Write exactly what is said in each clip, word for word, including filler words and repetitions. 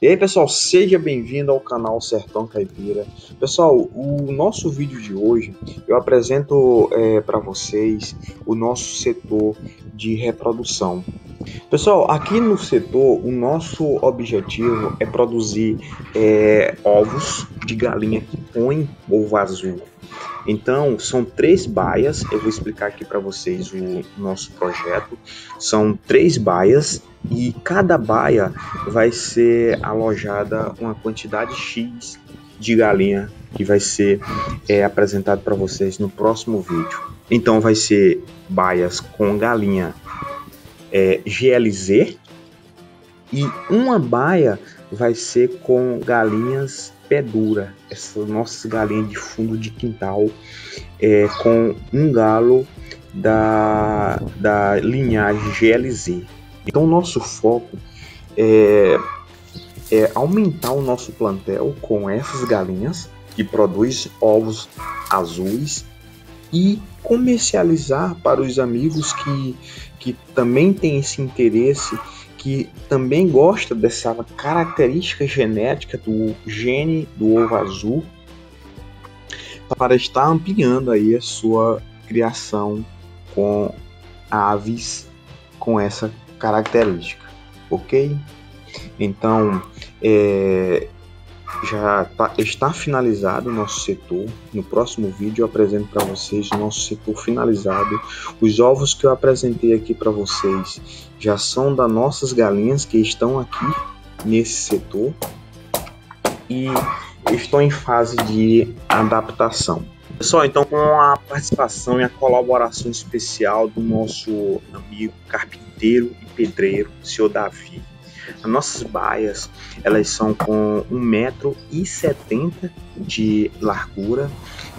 E aí pessoal, seja bem-vindo ao canal Sertão Caipira. Pessoal, o nosso vídeo de hoje eu apresento é, para vocês o nosso setor de reprodução. Pessoal, aqui no setor o nosso objetivo é produzir é, ovos de galinha que põe ovo azul. Então são três baias, eu vou explicar aqui para vocês o nosso projeto. São três baias e cada baia vai ser alojada uma quantidade X de galinha que vai ser é, apresentado para vocês no próximo vídeo. Então vai ser baias com galinha é, G L Z e uma baia vai ser com galinhas pé dura, essas nossas galinhas de fundo de quintal, é, com um galo da, da linhagem G L Z. Então nosso foco é, é aumentar o nosso plantel com essas galinhas que produzem ovos azuis e comercializar para os amigos que, que também têm esse interesse, que também gosta dessa característica genética do gene do ovo azul, para estar ampliando aí a sua criação com aves com essa característica, ok? Então é, já tá, está finalizado o nosso setor. No próximo vídeo eu apresento para vocês o nosso setor finalizado. Os ovos que eu apresentei aqui para vocês já são das nossas galinhas que estão aqui nesse setor e estão em fase de adaptação. Pessoal, então com a participação e a colaboração especial do nosso amigo carpinteiro e pedreiro, o senhor Davi, as nossas baias elas são com um metro e setenta de largura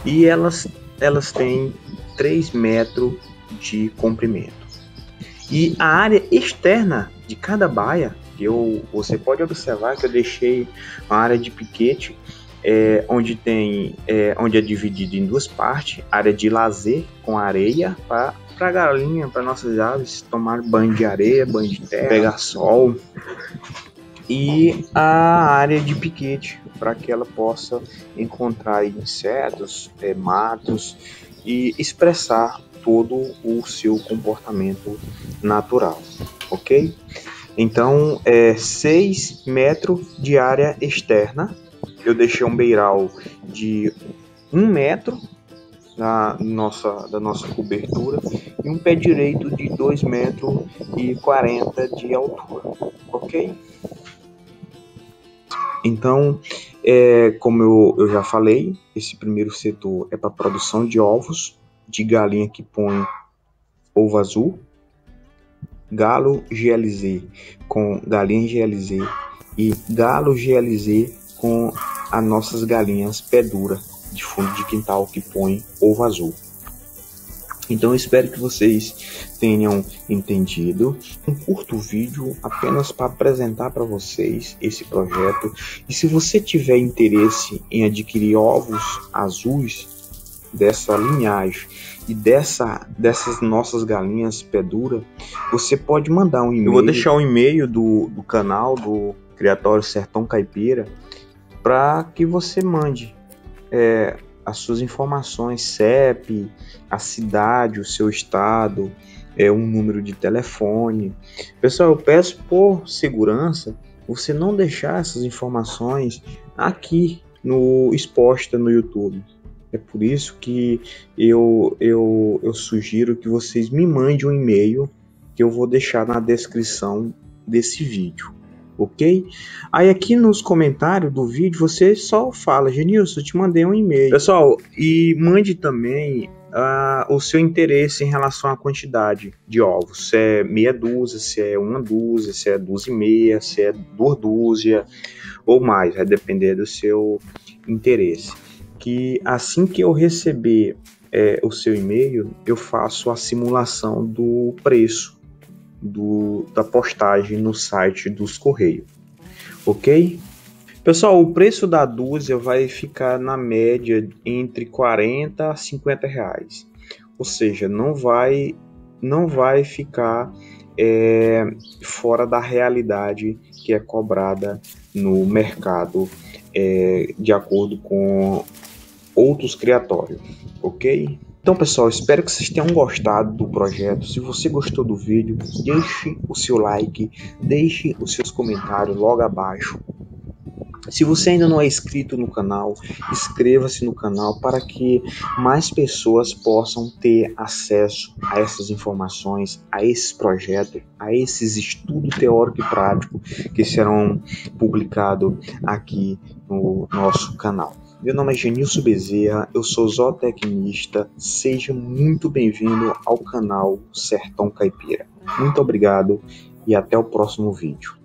e elas, elas têm três metros de comprimento. E a área externa de cada baia, eu, você pode observar que eu deixei a área de piquete, é, onde, tem, é, onde é dividido em duas partes, área de lazer com areia para para galinha, para nossas aves tomar banho de areia, banho de terra, pegar sol, e a área de piquete para que ela possa encontrar insetos, é, matos e expressar todo o seu comportamento natural, ok? Então é seis metros de área externa, eu deixei um beiral de um metro da nossa, da nossa cobertura e um pé direito de dois metros e quarenta de altura, ok? Então, é, como eu, eu já falei, esse primeiro setor é para produção de ovos de galinha que põe ovo azul, galo G L Z com galinha G L Z e galo G L Z com as nossas galinhas pé dura de fundo de quintal que põe ovo azul. Então eu espero que vocês tenham entendido. Um curto vídeo apenas para apresentar para vocês esse projeto. E se você tiver interesse em adquirir ovos azuis dessa linhagem e dessa, dessas nossas galinhas pé dura, você pode mandar um e-mail. Eu vou deixar o e-mail do, do canal do Criatório Sertão Caipira para que você mande É, as suas informações, C E P, a cidade, o seu estado, é, um número de telefone. Pessoal, eu peço por segurança você não deixar essas informações aqui no exposta no YouTube. É por isso que eu, eu, eu sugiro que vocês me mandem um e-mail que eu vou deixar na descrição desse vídeo. Ok? Aí aqui nos comentários do vídeo você só fala: Genilson, eu te mandei um e-mail. Pessoal, e mande também uh, o seu interesse em relação à quantidade de ovos. Se é meia dúzia, se é uma dúzia, se é dúzia e meia, se é duas dúzia ou mais. Vai depender do seu interesse. Que assim que eu receber é, o seu e-mail, eu faço a simulação do preço Do, da postagem no site dos Correios, ok? Pessoal, o preço da dúzia vai ficar na média entre quarenta a cinquenta reais, ou seja, não vai, não vai ficar é, fora da realidade que é cobrada no mercado é, de acordo com outros criatórios, ok? Então, pessoal, espero que vocês tenham gostado do projeto. Se você gostou do vídeo, deixe o seu like, deixe os seus comentários logo abaixo. Se você ainda não é inscrito no canal, inscreva-se no canal para que mais pessoas possam ter acesso a essas informações, a esses projetos, a esses estudos teórico e prático que serão publicados aqui no nosso canal. Meu nome é Genilson Bezerra, eu sou zootecnista, seja muito bem-vindo ao canal Sertão Caipira. Muito obrigado e até o próximo vídeo.